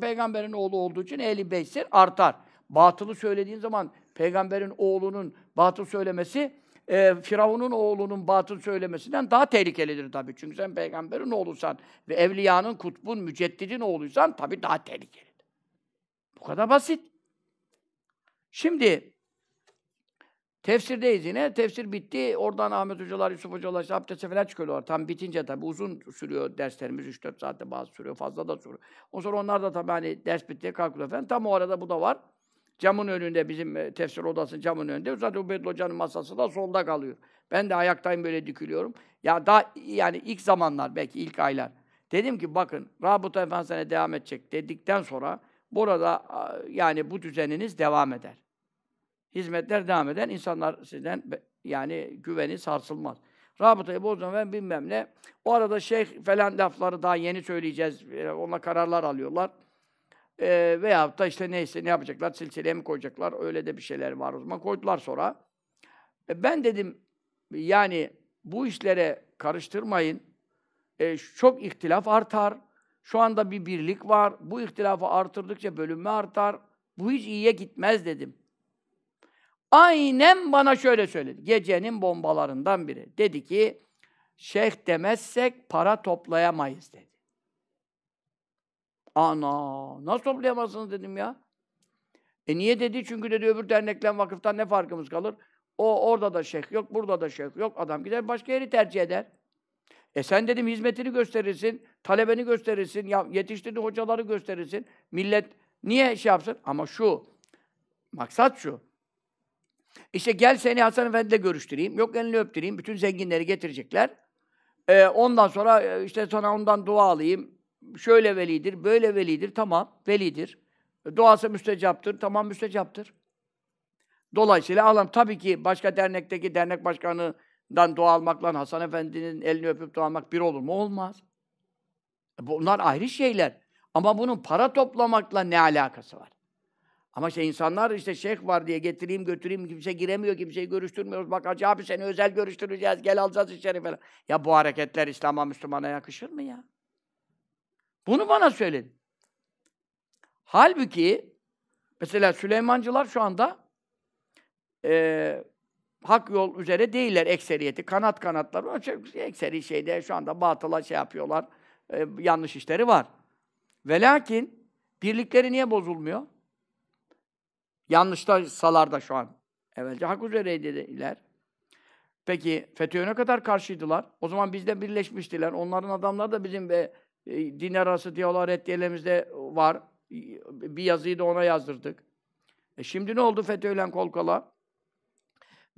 Peygamberin oğlu olduğu için ehl-i beyttir, artar. Batılı söylediğin zaman peygamberin oğlunun batıl söylemesi, Firavun'un oğlunun batıl söylemesinden daha tehlikelidir tabii. Çünkü sen peygamberin oğlusan ve evliyanın, kutbun, müceddidin oğluysan tabii daha tehlikelidir. Bu kadar basit. Şimdi tefsirdeyiz yine. Tefsir bitti. Oradan Ahmet Hocalar, Yusuf Hocalar, işte abdeste falan çıkıyorlar. Tam bitince tabii uzun sürüyor derslerimiz. 3-4 saatte bazı sürüyor. Fazla da sürüyor. Ondan sonra onlar da tabii hani ders bitti, kalkıyorlar falan. Tam o arada bu da var. Camın önünde, bizim tefsir odasının camın önünde. Zaten Ubeydül Hoca'nın masası da solda kalıyor. Ben de ayaktayım, böyle dikiliyorum. Ya daha yani ilk zamanlar, belki ilk aylar. Dedim ki bakın, Rabıta Efendisi'ne devam edecek dedikten sonra burada yani bu düzeniniz devam eder. Hizmetler devam eder. İnsanlar sizden yani güveni sarsılmaz. Rabıtayı bozma ben bilmem ne. O arada şeyh falan lafları daha yeni söyleyeceğiz. Onunla kararlar alıyorlar. Veyahut da işte neyse ne yapacaklar? Silsileye mi koyacaklar? Öyle de bir şeyler var o zaman. Koydular sonra. Ben dedim yani bu işlere karıştırmayın. Çok ihtilaf artar. Şu anda bir birlik var. Bu ihtilafı artırdıkça bölünme artar. Bu hiç iyiye gitmez dedim. Aynen bana şöyle söyledi. Gecenin bombalarından biri. Dedi ki, şeyh demezsek para toplayamayız dedi. Ana, nasıl toplayamazsınız dedim ya. Niye dedi? Çünkü dedi öbür dernekle vakıftan ne farkımız kalır? O orada da şeyh yok, burada da şeyh yok. Adam gider başka yeri tercih eder. Sen dedim hizmetini gösterirsin, talebeni gösterirsin, yetiştirdiği hocaları gösterirsin. Millet niye şey yapsın? Ama şu, maksat şu. İşte gel seni Hasan Efendi'yle görüştüreyim. Yok elini öptüreyim. Bütün zenginleri getirecekler. Ondan sonra işte sana ondan dua alayım. Şöyle velidir, böyle velidir. Tamam, velidir. Duası müstecaptır. Tamam, müstecaptır. Dolayısıyla alalım. Tabii ki başka dernekteki dernek başkanından dua almakla Hasan Efendi'nin elini öpüp dua almak bir olur mu? Olmaz. Bunlar ayrı şeyler. Ama bunun para toplamakla ne alakası var? Ama işte insanlar işte şeyh var diye getireyim götüreyim, kimse giremiyor, kimseyi görüştürmüyoruz. Bak hacı abi seni özel görüştüreceğiz, gel alacağız içeri falan. Ya bu hareketler İslam'a, Müslüman'a yakışır mı ya? Bunu bana söyledin. Halbuki mesela Süleymancılar şu anda hak yol üzere değiller ekseriyeti. Kanatlar var. Ekseri şeyde şu anda batıla şey yapıyorlar. Yanlış işleri var. Ve lakin birlikleri niye bozulmuyor? Yanlışta salarda şu an. Evvelce hak üzereydiler. Peki FETÖ'ye ne kadar karşıydılar? O zaman bizde birleşmiştiler. Onların adamları da bizim din arası diyorlar, reddiyelerimizde var. Bir yazıyı da ona yazdırdık. Şimdi ne oldu FETÖ'yle kol kola?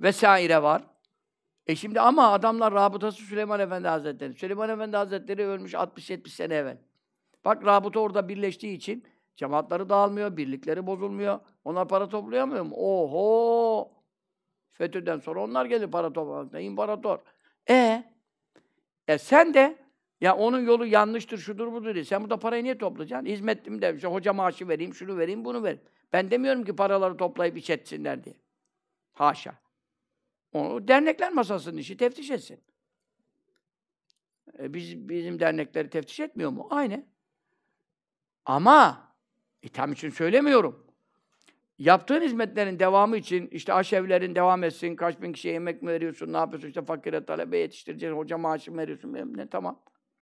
Vesaire var. Şimdi ama adamlar rabıtası Süleyman Efendi Hazretleri. Süleyman Efendi Hazretleri ölmüş 60-70 sene evvel. Bak rabıta orada birleştiği için cemaatleri dağılmıyor, birlikleri bozulmuyor. Onlar para toplayamıyor mu? Oho! FETÖ'den sonra onlar gelir para toplamaya. İmparator. Sen de ya onun yolu yanlıştır, şudur budur diye. Sen burada parayı niye toplayacaksın? Hizmetim de işte hoca maaşı vereyim, şunu vereyim, bunu vereyim. Ben demiyorum ki paraları toplayıp iç etsinler diye. Haşa. Onu dernekler masasının işi, teftiş etsin. Bizim dernekleri teftiş etmiyor mu? Aynen. Ama tam için söylemiyorum. Yaptığın hizmetlerin devamı için işte aşevlerin devam etsin, kaç bin kişiye yemek mi veriyorsun, ne yapıyorsun, işte fakire talebe yetiştireceksin, hoca maaşı mı veriyorsun, tamam.